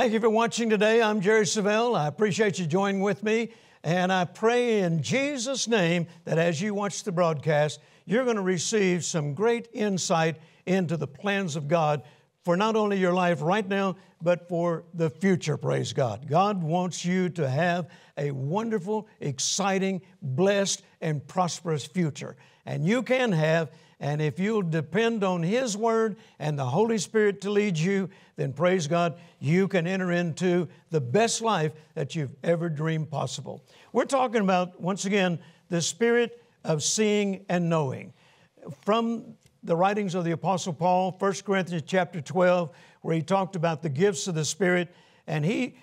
Thank you for watching today. I'm Jerry Savelle. I appreciate you joining with me. And I pray in Jesus' name that as you watch the broadcast, you're going to receive some great insight into the plans of God for not only your life right now, but for the future, praise God. God wants you to have a wonderful, exciting, blessed, and prosperous future. And you can have, and if you'll depend on His Word and the Holy Spirit to lead you, then praise God, you can enter into the best life that you've ever dreamed possible. We're talking about, once again, the spirit of seeing and knowing. From the writings of the Apostle Paul, 1 Corinthians chapter 12, where he talked about the gifts of the Spirit, and he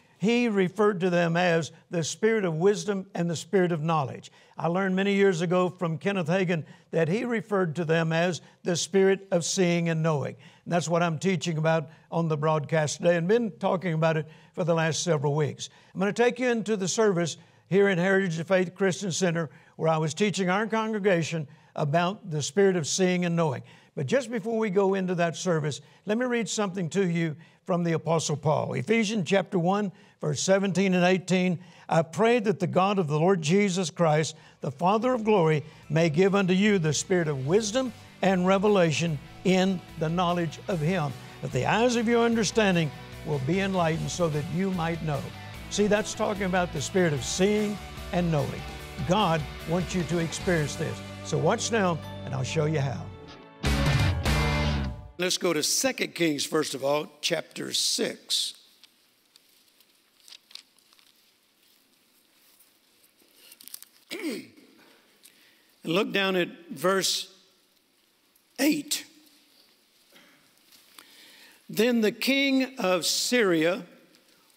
referred to them as the spirit of wisdom and the spirit of knowledge. I learned many years ago from Kenneth Hagin that he referred to them as the spirit of seeing and knowing. And that's what I'm teaching about on the broadcast today and been talking about it for the last several weeks. I'm going to take you into the service here in Heritage of Faith Christian Center, where I was teaching our congregation about the spirit of seeing and knowing. But just before we go into that service, let me read something to you from the Apostle Paul. Ephesians chapter 1, verse 17 and 18, I pray that the God of the Lord Jesus Christ, the Father of glory, may give unto you the spirit of wisdom and revelation in the knowledge of Him, that the eyes of your understanding will be enlightened so that you might know. See, that's talking about the spirit of seeing and knowing. God wants you to experience this. So watch now, and I'll show you how. Let's go to 2 Kings, first of all, chapter 6. And look down at verse 8. Then the king of Syria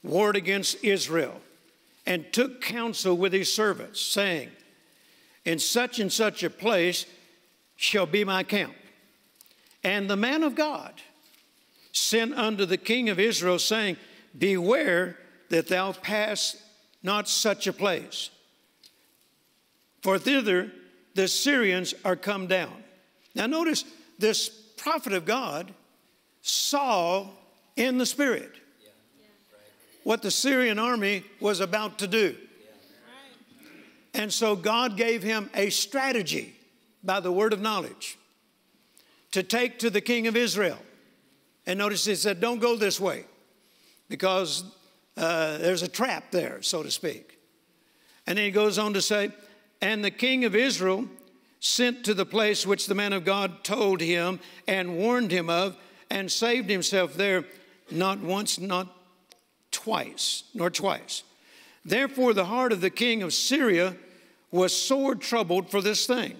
warred against Israel and took counsel with his servants, saying, in such and such a place shall be my camp. And the man of God sent unto the king of Israel, saying, beware that thou pass not such a place, for thither the Syrians are come down. Now notice, this prophet of God saw in the spirit what the Syrian army was about to do. And so God gave him a strategy by the word of knowledge to take to the king of Israel. And notice he said, don't go this way because there's a trap there, so to speak. And then he goes on to say, and the king of Israel sent to the place which the man of God told him and warned him of, and saved himself there not once, not twice, nor twice. Therefore the heart of the king of Syria was sore troubled for this thing.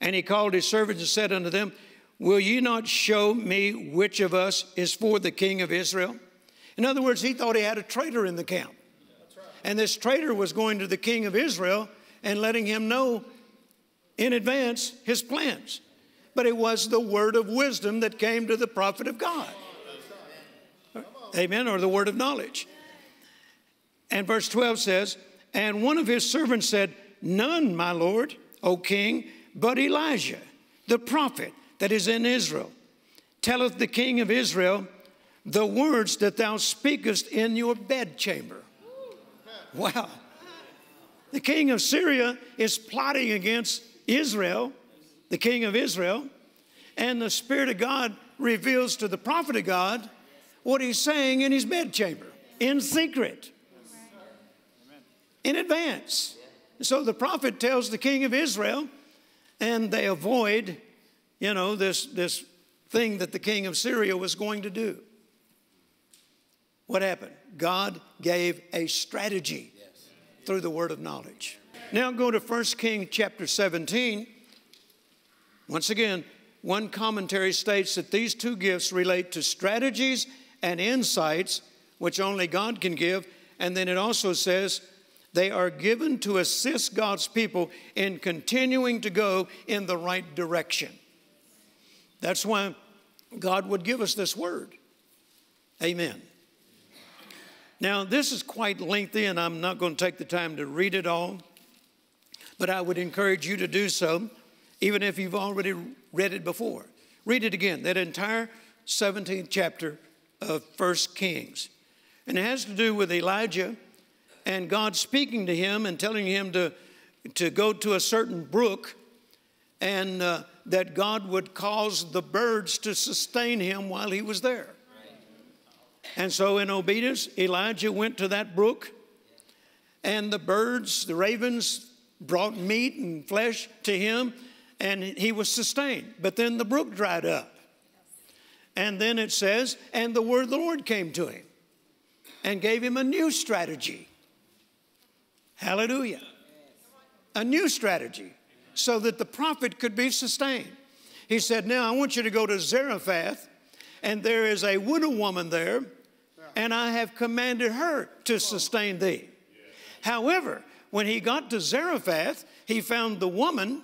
And he called his servants and said unto them, will ye not show me which of us is for the king of Israel? In other words, he thought he had a traitor in the camp. That's right. And this traitor was going to the king of Israel and letting him know in advance his plans. But it was the word of wisdom that came to the prophet of God. Come on, that's right. Amen, or the word of knowledge. And verse 12 says, and one of his servants said, none, my lord, O king, but Elijah, the prophet that is in Israel, telleth the king of Israel the words that thou speakest in your bedchamber. Wow. The king of Syria is plotting against Israel, the king of Israel, and the Spirit of God reveals to the prophet of God what he's saying in his bedchamber, in secret, in advance. So the prophet tells the king of Israel, and they avoid, you know, this thing that the king of Syria was going to do. What happened? God gave a strategy through the word of knowledge. Now go to 1 Kings chapter 17. Once again, one commentary states that these two gifts relate to strategies and insights, which only God can give. And then it also says, they are given to assist God's people in continuing to go in the right direction. That's why God would give us this word. Amen. Now, this is quite lengthy, and I'm not going to take the time to read it all, but I would encourage you to do so, even if you've already read it before. Read it again, that entire 17th chapter of 1 Kings. And it has to do with Elijah and God speaking to him and telling him to go to a certain brook, and that God would cause the birds to sustain him while he was there. And so in obedience, Elijah went to that brook, and the birds, the ravens, brought meat and flesh to him, and he was sustained. But then the brook dried up. And then it says, and the word of the Lord came to him and gave him a new strategy. Hallelujah. A new strategy so that the prophet could be sustained. He said, now I want you to go to Zarephath, and there is a widow woman there, and I have commanded her to sustain thee. However, when he got to Zarephath, he found the woman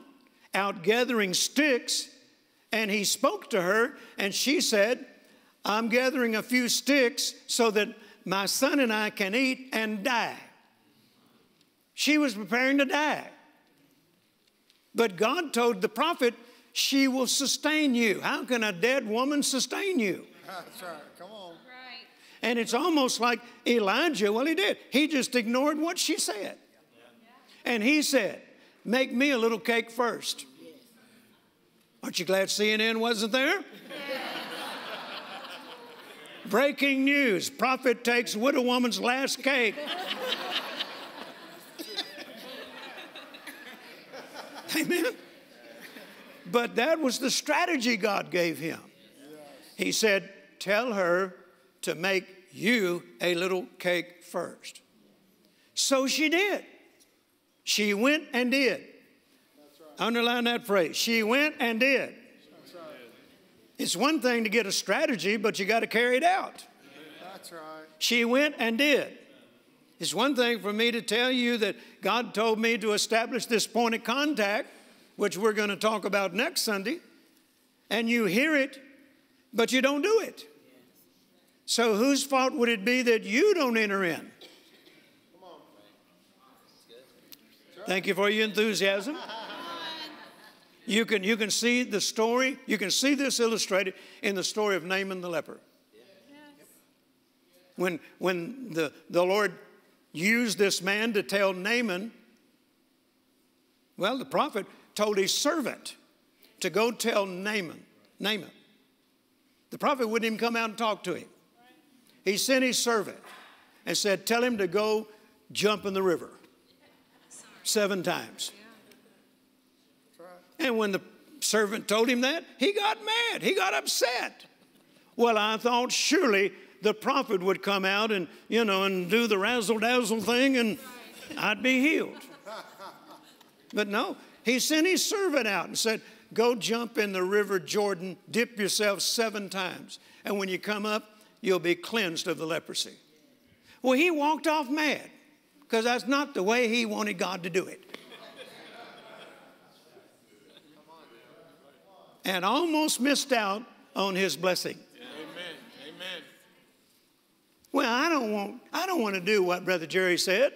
out gathering sticks, and he spoke to her, and she said, I'm gathering a few sticks so that my son and I can eat and die. She was preparing to die. But God told the prophet, she will sustain you. How can a dead woman sustain you? That's right. Come on. Right. And it's almost like Elijah, well, he did. He just ignored what she said. Yeah. And he said, make me a little cake first. Yes. Aren't you glad CNN wasn't there? Yeah. Breaking news, prophet takes widow woman's last cake. Amen. But that was the strategy God gave him. He said, tell her to make you a little cake first. So she did. She went and did. That's right. Underline that phrase. She went and did. That's right. It's one thing to get a strategy, but you got to carry it out. That's right. She went and did. It's one thing for me to tell you that God told me to establish this point of contact, which we're going to talk about next Sunday, and you hear it, but you don't do it. So whose fault would it be that you don't enter in? Thank you for your enthusiasm. You can see the story. You can see this illustrated in the story of Naaman the leper. When the Lord used this man to tell Naaman, well, the prophet told his servant to go tell Naaman. The prophet wouldn't even come out and talk to him. He sent his servant and said, tell him to go jump in the river 7 times. And when the servant told him that, he got mad. He got upset. Well, I thought surely the prophet would come out and, you know, and do the razzle-dazzle thing, and I'd be healed. But no, he sent his servant out and said, go jump in the river Jordan, dip yourself 7 times, and when you come up, you'll be cleansed of the leprosy. Well, he walked off mad because that's not the way he wanted God to do it. And almost missed out on his blessing. Amen. Amen. Well, I don't want to do what Brother Jerry said.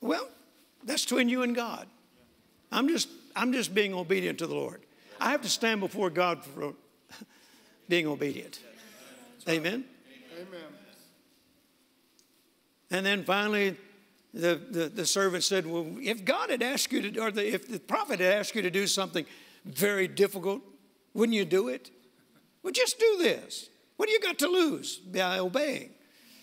Well, that's between you and God. I'm just being obedient to the Lord. I have to stand before God for being obedient. Amen? Amen. And then finally, the servant said, well, if God had asked you to, if the prophet had asked you to do something very difficult, wouldn't you do it? Well, just do this. What do you got to lose by obeying?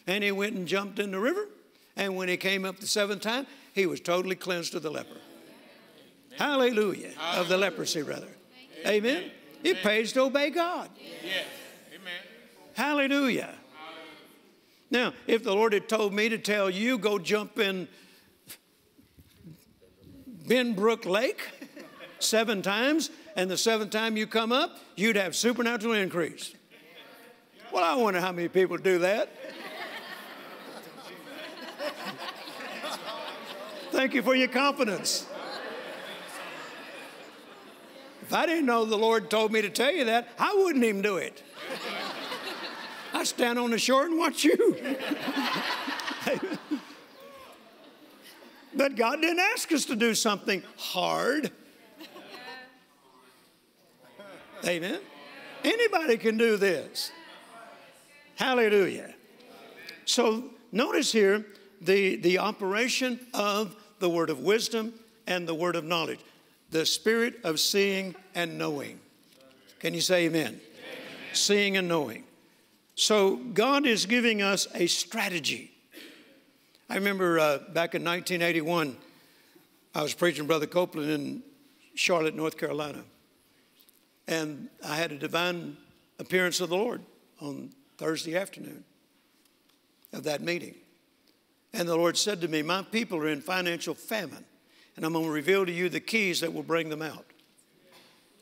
And he went and jumped in the river. And when he came up the 7th time, he was totally cleansed of the leper. Hallelujah. Hallelujah. Of the leprosy, rather. Amen. Amen. It pays to obey God. Yes. Amen. Hallelujah. Hallelujah. Now, if the Lord had told me to tell you, go jump in Benbrook Lake 7 times, and the 7th time you come up, you'd have supernatural increase. Well, I wonder how many people do that. Thank you for your confidence. If I didn't know the Lord told me to tell you that, I wouldn't even do it. I stand on the shore and watch you. But God didn't ask us to do something hard. Amen. Anybody can do this. Hallelujah. Amen. So notice here the operation of the word of wisdom and the word of knowledge, the spirit of seeing and knowing. Can you say amen? Amen. Seeing and knowing. So God is giving us a strategy. I remember back in 1981, I was preaching Brother Copeland in Charlotte, North Carolina. And I had a divine appearance of the Lord on Thursday afternoon of that meeting. And the Lord said to me, my people are in financial famine, and I'm going to reveal to you the keys that will bring them out.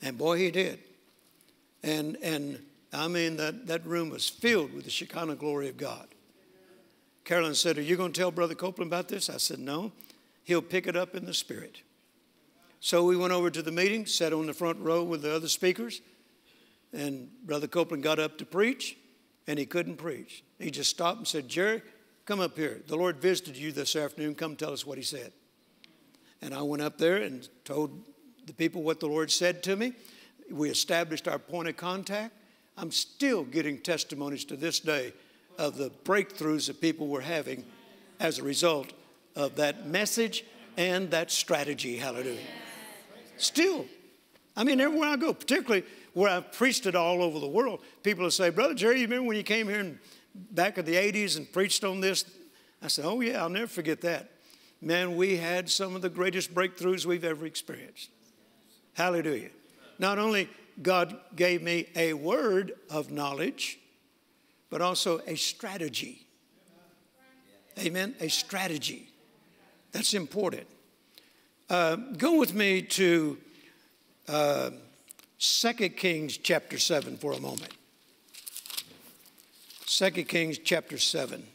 And boy, he did. And I mean, that room was filled with the Shekinah glory of God. Carolyn said, are you going to tell Brother Copeland about this? I said, no, he'll pick it up in the spirit. So we went over to the meeting, sat on the front row with the other speakers, and Brother Copeland got up to preach, and he couldn't preach. He just stopped and said, Jerry, come up here. The Lord visited you this afternoon. Come tell us what he said. And I went up there and told the people what the Lord said to me. We established our point of contact. I'm still getting testimonies to this day of the breakthroughs that people were having as a result of that message and that strategy. Hallelujah. Still, I mean, everywhere I go, particularly where I've preached it all over the world, people will say, Brother Jerry, you remember when you came here in back in the 80s and preached on this? I said, oh, yeah, I'll never forget that. Man, we had some of the greatest breakthroughs we've ever experienced. Hallelujah. Not only God gave me a word of knowledge, but also a strategy. Amen? A strategy. That's important. Go with me to 2 Kings chapter 7 for a moment. 2 Kings chapter 7.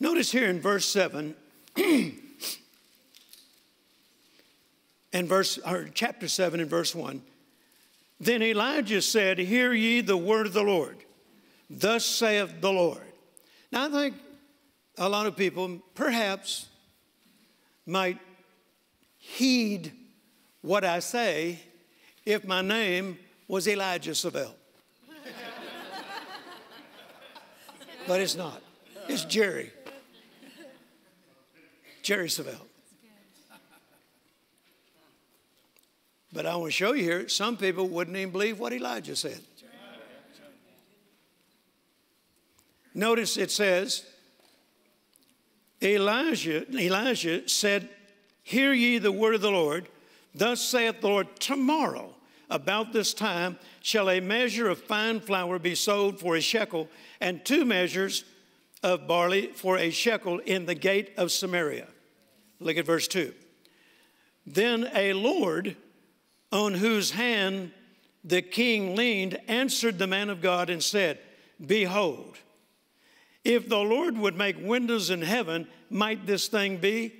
Notice here in verse 7 and chapter 7 and verse 1. Then Elijah said, hear ye the word of the Lord. Thus saith the Lord. Now I think a lot of people perhaps might heed what I say if my name was Elijah Savelle. But it's not. It's Jerry. Jerry Savelle. But I want to show you here, some people wouldn't even believe what Elijah said. Notice it says, Elijah said, hear ye the word of the Lord. Thus saith the Lord, tomorrow about this time shall a measure of fine flour be sold for a shekel, and 2 measures of barley for a shekel in the gate of Samaria. Look at verse 2. Then a Lord on whose hand the king leaned answered the man of God and said, behold, if the Lord would make windows in heaven, might this thing be?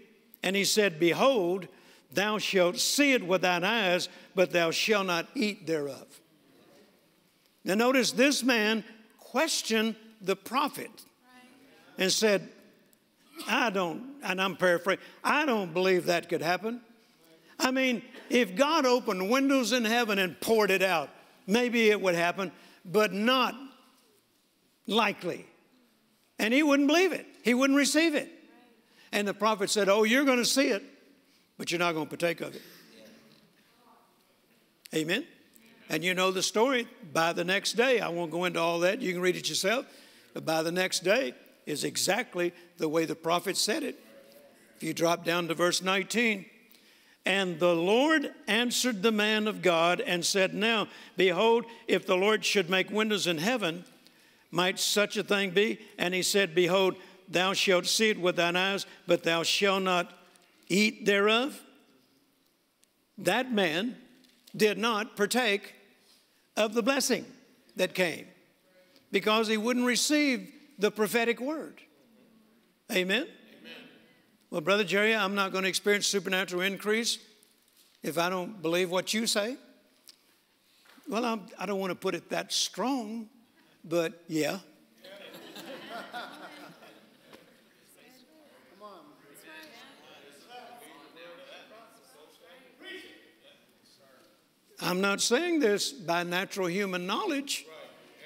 And he said, behold, thou shalt see it with thine eyes, but thou shalt not eat thereof. Now notice this man questioned the prophet and said, and I'm paraphrasing, I don't believe that could happen. I mean, if God opened windows in heaven and poured it out, maybe it would happen, but not likely. And he wouldn't believe it. He wouldn't receive it. And the prophet said, oh, you're going to see it, but you're not going to partake of it. Yeah. Amen? Yeah. And you know the story. By the next day, I won't go into all that. You can read it yourself. But by the next day is exactly the way the prophet said it. If you drop down to verse 19, and the Lord answered the man of God and said, now, behold, if the Lord should make windows in heaven, might such a thing be? And he said, behold, thou shalt see it with thine eyes, but thou shalt not eat thereof. That man did not partake of the blessing that came because he wouldn't receive the prophetic word. Amen? Amen. Well, Brother Jerry, I'm not going to experience supernatural increase if I don't believe what you say. Well, I don't want to put it that strong. But yeah. I'm not saying this by natural human knowledge. Right.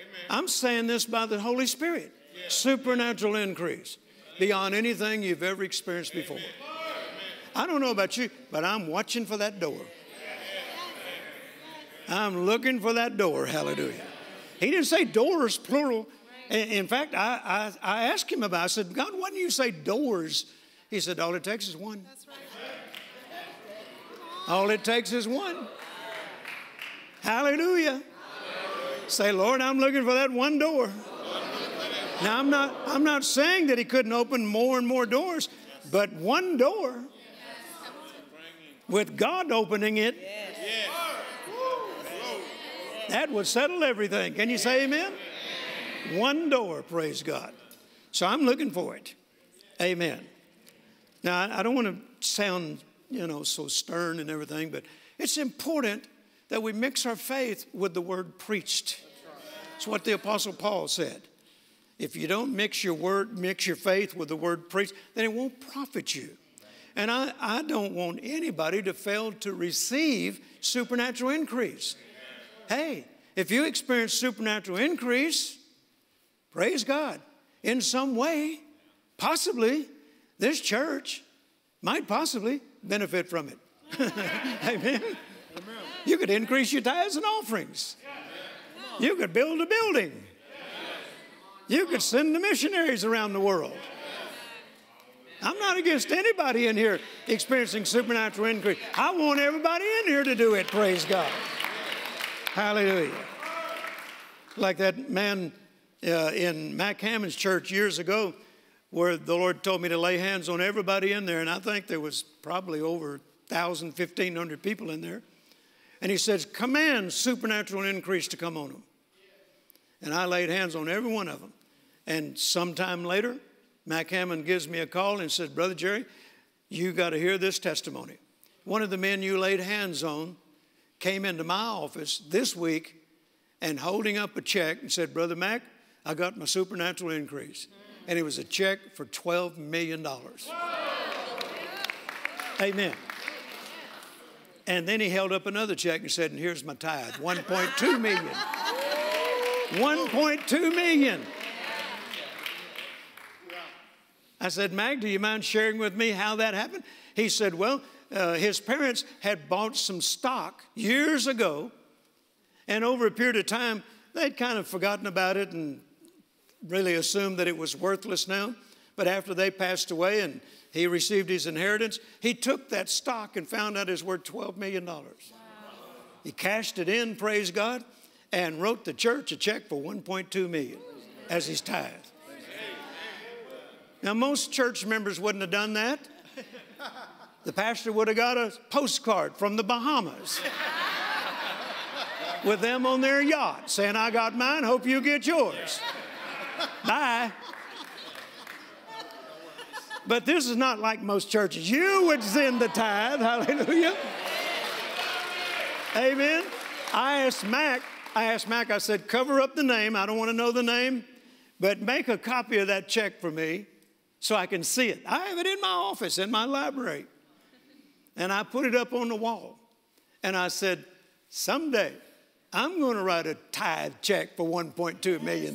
Amen. I'm saying this by the Holy Spirit. Yeah. Supernatural increase beyond anything you've ever experienced before. Amen. I don't know about you, but I'm watching for that door. I'm looking for that door, hallelujah. He didn't say doors, plural. In fact, I asked him about it. I said, God, why don't you say doors? He said, all it takes is one. That's right. All it takes is one. Hallelujah. Hallelujah. Say, Lord, I'm looking for that one door. Now, I'm not saying that he couldn't open more and more doors, but one door with God opening it, that would settle everything. Can you say amen? One door, praise God. So I'm looking for it. Amen. Now, I don't want to sound, you know, so stern and everything, but it's important that we mix our faith with the word preached. It's what the Apostle Paul said. If you don't mix your faith with the word preached, then it won't profit you. And I don't want anybody to fail to receive supernatural increase. Hey, if you experience supernatural increase, praise God, in some way, possibly, this church might possibly benefit from it. Amen. You could increase your tithes and offerings. You could build a building. You could send the missionaries around the world. I'm not against anybody in here experiencing supernatural increase. I want everybody in here to do it, praise God. Hallelujah. Like that man in Mac Hammond's church years ago, where the Lord told me to lay hands on everybody in there, and I think there was probably over 1,000, 1,500 people in there. And he says, command supernatural increase to come on them. And I laid hands on every one of them. And sometime later, Mac Hammond gives me a call and says, Brother Jerry, you got to hear this testimony. One of the men you laid hands on came into my office this week and holding up a check and said, Brother Mac, I got my supernatural increase. And it was a check for $12 million. Amen. And then he held up another check and said, and here's my tithe, $1.2 million. $1.2 million. I said, Mag, do you mind sharing with me how that happened? He said, well, his parents had bought some stock years ago, and over a period of time, they'd kind of forgotten about it and really assumed that it was worthless now. But after they passed away and he received his inheritance, he took that stock and found out it was worth $12 million. Wow. He cashed it in, praise God, and wrote the church a check for $1.2 million as his tithe. Now, most church members wouldn't have done that. The pastor would have got a postcard from the Bahamas with them on their yacht saying, I got mine, hope you get yours. Bye. But this is not like most churches. You would send the tithe, hallelujah. Amen. I asked Mac, I said, cover up the name. I don't want to know the name, but make a copy of that check for me so I can see it. I have it in my office, in my library. And I put it up on the wall. And I said, someday I'm going to write a tithe check for $1.2 million.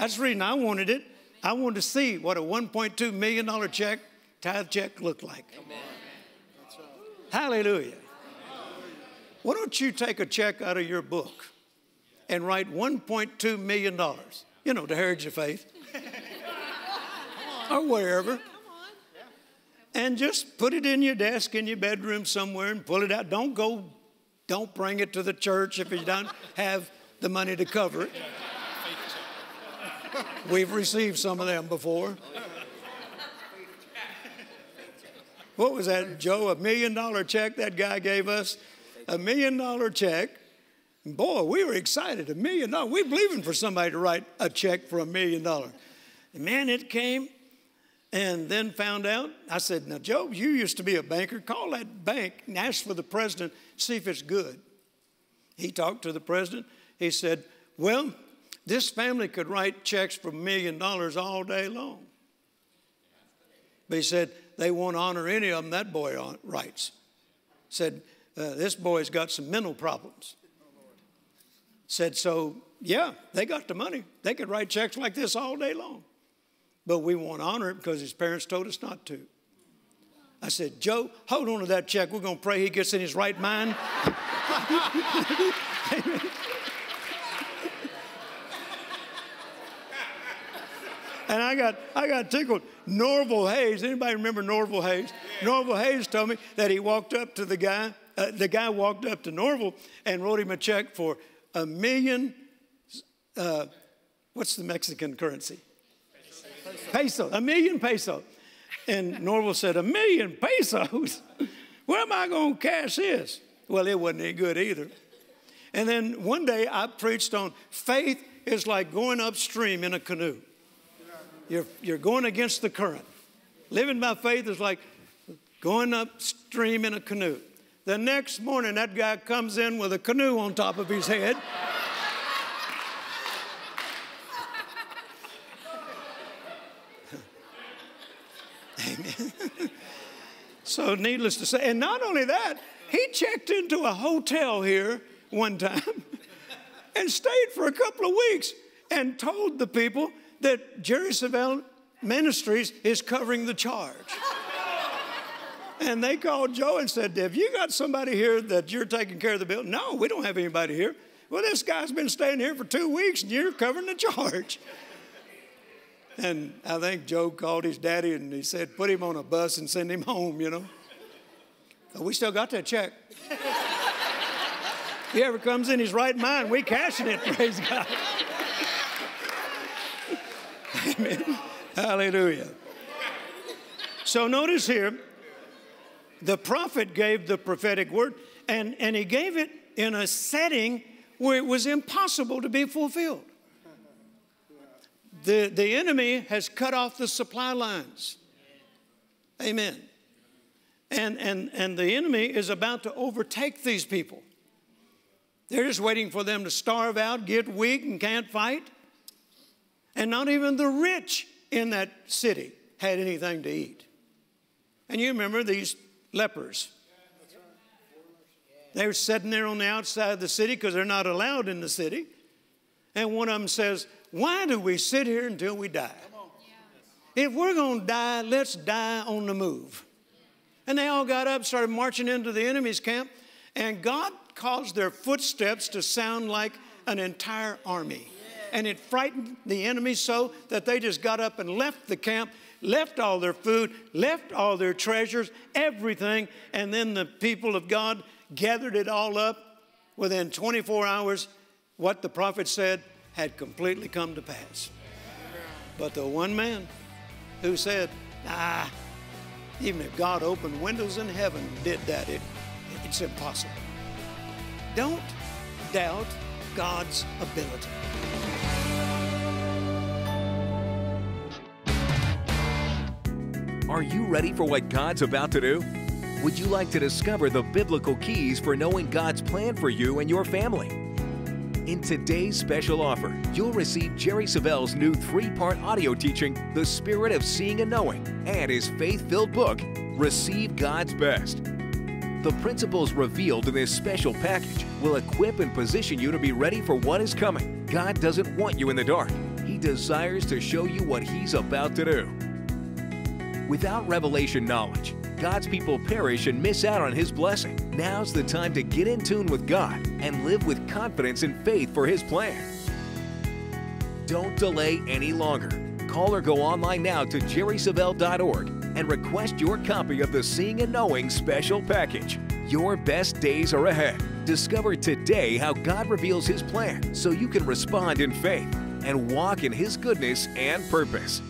That's the reason I wanted it. I wanted to see what a $1.2 million check, tithe check, looked like. Amen. Hallelujah. Why don't you take a check out of your book and write $1.2 million, you know, to Heritage of Faith or wherever, and just put it in your desk in your bedroom somewhere and pull it out. Don't bring it to the church if you don't have the money to cover it. We've received some of them before. What was that, Joe? $1 million check that guy gave us? $1 million check. Boy, we were excited. $1 million. We're believing for somebody to write a check for $1 million. And man, it came and then found out. I said, now, Joe, you used to be a banker. Call that bank and ask for the president, see if it's good. He talked to the president. He said, well, this family could write checks for $1 million all day long. But he said, they won't honor any of them that boy writes. Said, this boy's got some mental problems. Said, so, yeah, they got the money. They could write checks like this all day long. But we won't honor it because his parents told us not to. I said, Joe, hold on to that check. We're going to pray he gets in his right mind. And I got tickled. Norval Hayes, anybody remember Norval Hayes? Yeah. Norval Hayes told me that he walked up to the guy. The guy walked up to Norval and wrote him a check for $1,000,000, what's the Mexican currency? Peso. $1,000,000 pesos. And Norval said, $1,000,000 pesos? Where am I going to cash this? Well, it wasn't any good either. And then one day I preached on faith is like going upstream in a canoe. You're going against the current. Living by faith is like going upstream in a canoe. The next morning, that guy comes in with a canoe on top of his head. Amen. So needless to say, and not only that, he checked into a hotel here one time and stayed for a couple of weeks and told the people that Jerry Savelle Ministries is covering the charge. And they called Joe and said, have you got somebody here that you're taking care of the bill? No, we don't have anybody here. Well, this guy's been staying here for 2 weeks, and you're covering the charge. And I think Joe called his daddy, and he said, put him on a bus and send him home, you know. But we still got that check. If he ever comes in his right mind, we cashing it, praise God. Amen. Hallelujah. So notice here, the prophet gave the prophetic word, and he gave it in a setting where it was impossible to be fulfilled. The enemy has cut off the supply lines. Amen. And the enemy is about to overtake these people. They're just waiting for them to starve out, get weak, and can't fight. And not even the rich in that city had anything to eat. And you remember these lepers. They were sitting there on the outside of the city because they're not allowed in the city. And one of them says, why do we sit here until we die? If we're going to die, let's die on the move. And they all got up, started marching into the enemy's camp, and God caused their footsteps to sound like an entire army. And it frightened the enemy so that they just got up and left the camp, left all their food, left all their treasures, everything. And then the people of God gathered it all up. Within 24 hours, what the prophet said had completely come to pass. But the one man who said, nah, even if God opened windows in heaven and did that, it's impossible. Don't doubt God's ability. Are you ready for what God's about to do? Would you like to discover the biblical keys for knowing God's plan for you and your family? In today's special offer, you'll receive Jerry Savelle's new 3-part audio teaching, The Spirit of Seeing and Knowing, and his faith-filled book, Receive God's Best. The principles revealed in this special package will equip and position you to be ready for what is coming. God doesn't want you in the dark. He desires to show you what He's about to do. Without revelation knowledge, God's people perish and miss out on His blessing. Now's the time to get in tune with God and live with confidence and faith for His plan. Don't delay any longer. Call or go online now to jerrysavelle.org and request your copy of the Seeing and Knowing special package. Your best days are ahead. Discover today how God reveals His plan so you can respond in faith and walk in His goodness and purpose.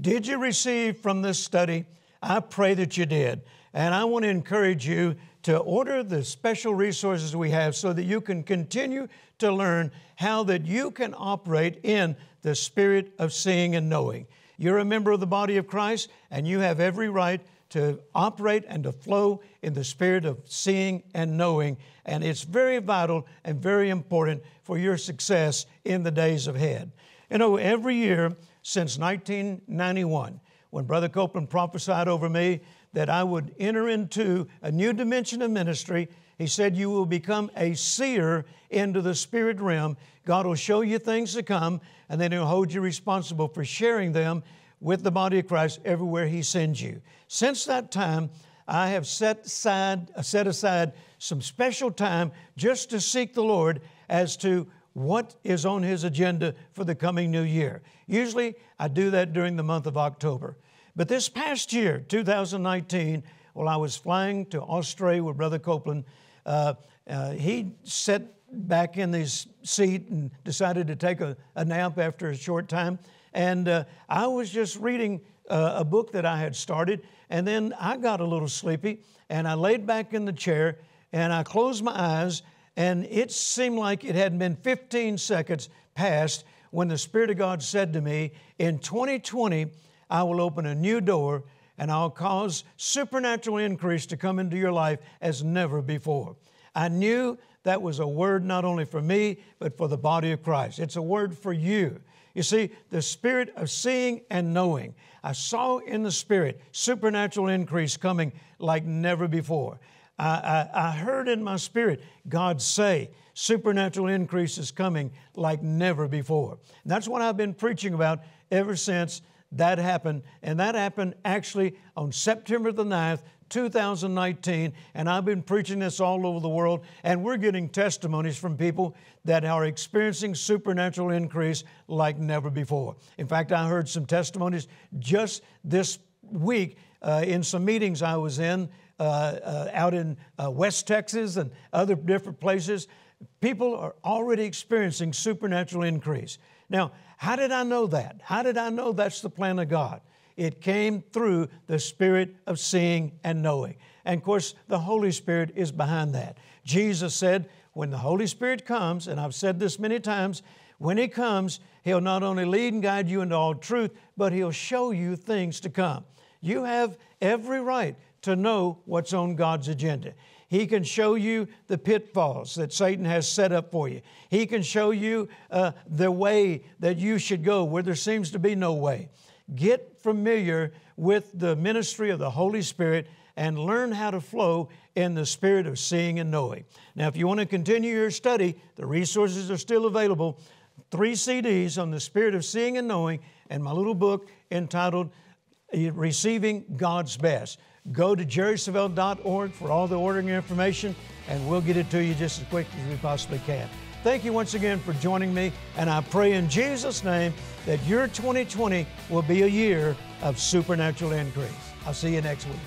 Did you receive from this study? I pray that you did. And I want to encourage you to order the special resources we have so that you can continue to learn how that you can operate in the spirit of seeing and knowing. You're a member of the body of Christ, and you have every right to operate and to flow in the spirit of seeing and knowing. And it's very vital and very important for your success in the days ahead. You know, every year, since 1991, when Brother Copeland prophesied over me that I would enter into a new dimension of ministry. He said, you will become a seer into the spirit realm. God will show you things to come, and then He'll hold you responsible for sharing them with the body of Christ everywhere He sends you. Since that time, I have set aside some special time just to seek the Lord as to what is on His agenda for the coming new year. Usually, I do that during the month of October. But this past year, 2019, while I was flying to Australia with Brother Copeland, he sat back in his seat and decided to take a nap after a short time. And I was just reading a book that I had started, and then I got a little sleepy, and I laid back in the chair, and I closed my eyes, and it seemed like it hadn't been 15 seconds past when the Spirit of God said to me, in 2020, I will open a new door, and I'll cause supernatural increase to come into your life as never before. I knew that was a word not only for me, but for the body of Christ. It's a word for you. You see, the spirit of seeing and knowing. I saw in the Spirit supernatural increase coming like never before. I heard in my spirit God say supernatural increase is coming like never before. And that's what I've been preaching about ever since that happened. And that happened actually on September the 9th, 2019, and I've been preaching this all over the world, and we're getting testimonies from people that are experiencing supernatural increase like never before. In fact, I heard some testimonies just this week in some meetings I was in out in West Texas and other different places. People are already experiencing supernatural increase. Now, how did I know that? How did I know that's the plan of God? It came through the spirit of seeing and knowing. And of course, the Holy Spirit is behind that. Jesus said, when the Holy Spirit comes, and I've said this many times, when He comes, He'll not only lead and guide you into all truth, but He'll show you things to come. You have every right to know what's on God's agenda. He can show you the pitfalls that Satan has set up for you. He can show you the way that you should go where there seems to be no way. Get familiar with the ministry of the Holy Spirit and learn how to flow in the spirit of seeing and knowing. Now, if you want to continue your study, the resources are still available. 3 CDs on the spirit of seeing and knowing and my little book entitled Receiving God's Best. Go to jerrysavelle.org for all the ordering information, and we'll get it to you just as quick as we possibly can. Thank you once again for joining me, and I pray in Jesus' name that your 2020 will be a year of supernatural increase. I'll see you next week.